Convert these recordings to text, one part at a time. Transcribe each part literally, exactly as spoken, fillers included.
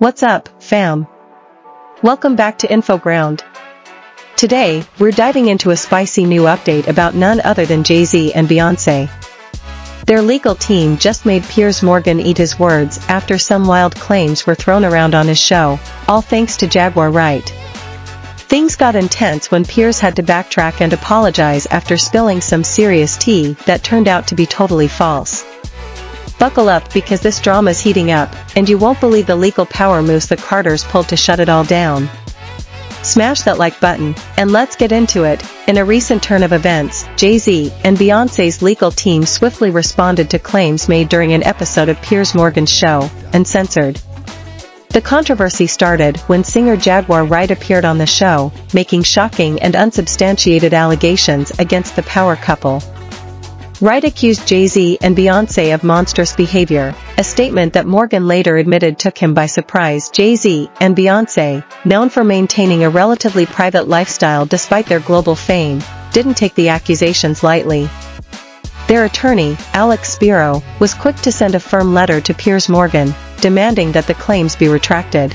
What's up, fam? Welcome back to InfoGround. Today, we're diving into a spicy new update about none other than Jay-Z and Beyoncé. Their legal team just made Piers Morgan eat his words after some wild claims were thrown around on his show, all thanks to Jaguar Wright. Things got intense when Piers had to backtrack and apologize after spilling some serious tea that turned out to be totally false. Buckle up because this drama's heating up, and you won't believe the legal power moves the Carters pulled to shut it all down. Smash that like button, and let's get into it. In a recent turn of events, Jay-Z and Beyoncé's legal team swiftly responded to claims made during an episode of Piers Morgan's show, Uncensored. The controversy started when singer Jaguar Wright appeared on the show, making shocking and unsubstantiated allegations against the power couple. Wright accused Jay-Z and Beyoncé of monstrous behavior, a statement that Morgan later admitted took him by surprise. Jay-Z and Beyoncé, known for maintaining a relatively private lifestyle despite their global fame, didn't take the accusations lightly. Their attorney, Alex Spiro, was quick to send a firm letter to Piers Morgan, demanding that the claims be retracted.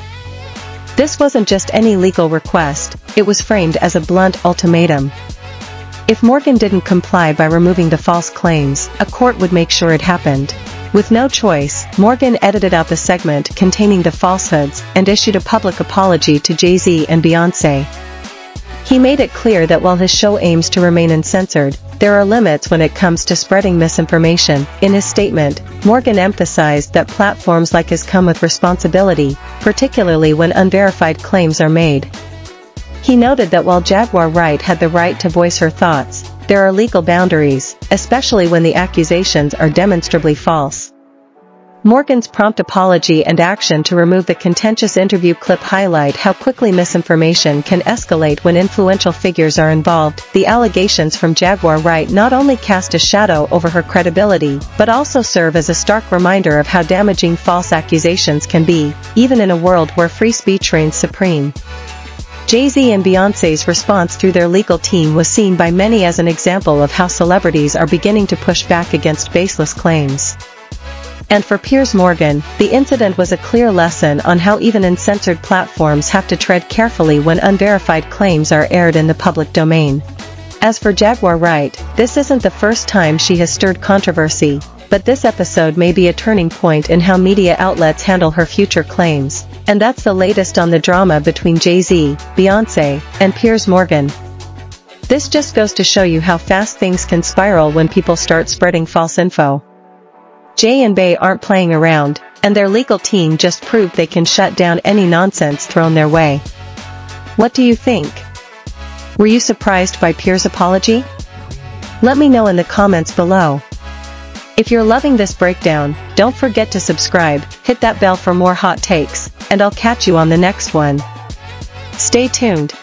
This wasn't just any legal request, it was framed as a blunt ultimatum. If Morgan didn't comply by removing the false claims, a court would make sure it happened. With no choice, Morgan edited out the segment containing the falsehoods and issued a public apology to Jay-Z and Beyoncé. He made it clear that while his show aims to remain uncensored, there are limits when it comes to spreading misinformation. In his statement, Morgan emphasized that platforms like his come with responsibility, particularly when unverified claims are made. He noted that while Jaguar Wright had the right to voice her thoughts, there are legal boundaries, especially when the accusations are demonstrably false. Morgan's prompt apology and action to remove the contentious interview clip highlight how quickly misinformation can escalate when influential figures are involved. The allegations from Jaguar Wright not only cast a shadow over her credibility, but also serve as a stark reminder of how damaging false accusations can be, even in a world where free speech reigns supreme. Jay-Z and Beyoncé's response through their legal team was seen by many as an example of how celebrities are beginning to push back against baseless claims. And for Piers Morgan, the incident was a clear lesson on how even uncensored platforms have to tread carefully when unverified claims are aired in the public domain. As for Jaguar Wright, this isn't the first time she has stirred controversy, but this episode may be a turning point in how media outlets handle her future claims. And that's the latest on the drama between Jay-Z, Beyoncé, and Piers Morgan. This just goes to show you how fast things can spiral when people start spreading false info. Jay and Bey aren't playing around, and their legal team just proved they can shut down any nonsense thrown their way. What do you think? Were you surprised by Piers' apology? Let me know in the comments below. If you're loving this breakdown, don't forget to subscribe, hit that bell for more hot takes, and I'll catch you on the next one. Stay tuned.